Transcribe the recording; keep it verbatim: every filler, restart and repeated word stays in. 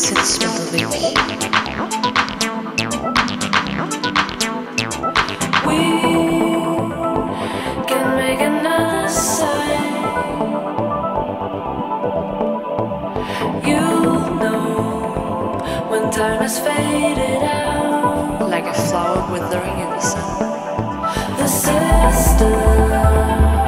sits with me. We can make another sign. You'll know when time has faded out, like a flower withering in the sun. The sisters.